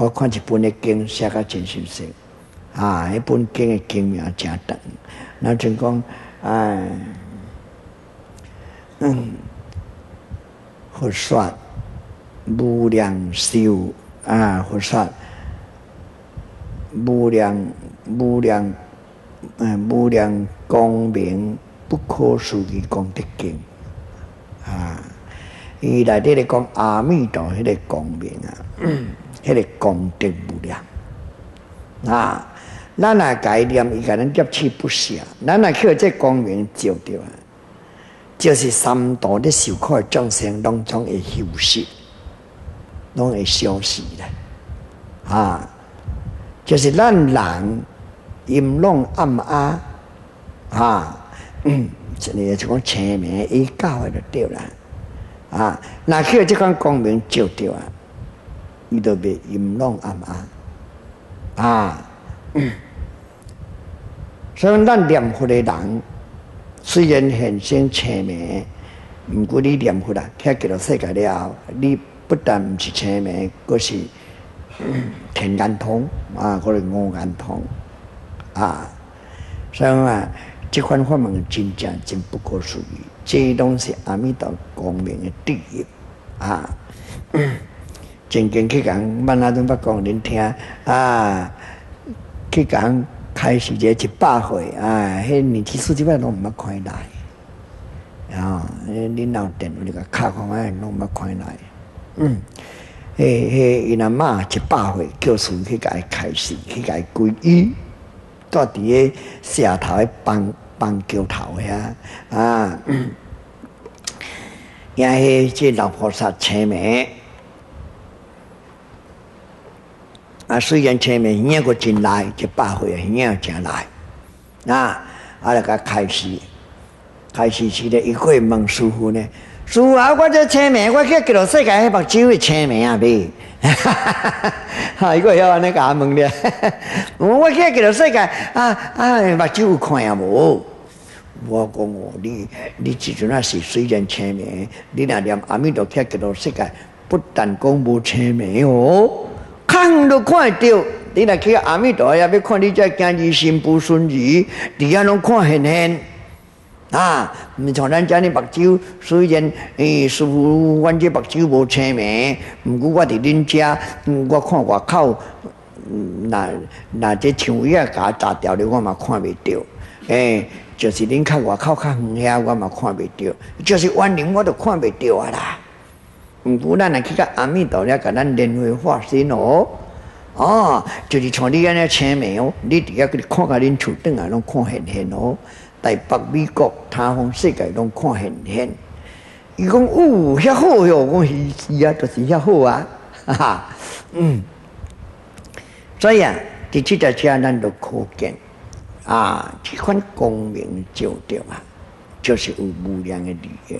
我看一本的经写到真修行，啊，迄本经的经名真长，那就讲，哎，佛说无量寿啊，佛说无量光明不可思议功德经啊，伊内底咧讲阿弥陀迄个光明啊。迄个功德无量啊！咱若改念，伊甲咱摄取不舍，咱若去这光明照着啊，就是三途咧受苦的众生，拢总会休息，拢会消失啦啊！就是咱人阴冷暗啊啊，这里就讲清明一觉的就对啦啊！若去这款光明照着啊！伊都袂阴冷暗暗啊！所以咱念佛的人，虽然现身清明，毋过你念佛啦，听极乐世界了后，你不但毋是清明，佫是天眼通啊，佫是五眼通啊。所以啊，即款法门真正真不可思议，这拢是阿弥陀光明的第一啊！真经去讲，闽南人捌讲恁听啊！去讲开始者100岁啊，迄年纪数几摆拢毋捌看来，啊！恁老电话个卡看下，拢毋捌看来。迄因阿妈100岁，叫孙去甲伊开始，去甲伊皈依，住伫个石头个棒桥头遐啊！也迄即老菩萨清明。啊，虽然前面影个真来，100岁影也真来，啊，啊来个开始时咧，伊过问师傅呢，师傅啊，我这清明，我去极乐世界迄目睭会清明啊未？哈哈哈！哈，伊个晓安尼甲我问咧，我去极乐世界啊，目睭有看啊无？我讲哦，你即阵啊是虽然清明，你若念阿弥陀去极乐世界，不但讲无清明哦。看都看得到，你若去阿弥陀也要看你这今日心不顺意，底下拢看现啊！唔像咱遮呢目睭，虽然师傅，阮这目睭无清明，唔过我伫恁家，我看外口，那这墙叶甲砸掉了，我嘛看袂到。就是恁看外口较远遐，我嘛看袂到，就是万灵我都看袂到啊啦。唔过咱若去到阿弥陀了，甲咱莲花化身哦，哦，就是像你安尼清明哦，你伫遐去看甲恁厝顶啊，拢看现哦，台北、美国、他方世界拢看现。伊讲哦，遐好哟，我是啊，就是遐好啊，哈哈，所以啊，伫即只车咱都可见啊，即款光明照着啊，就是有无量的利益。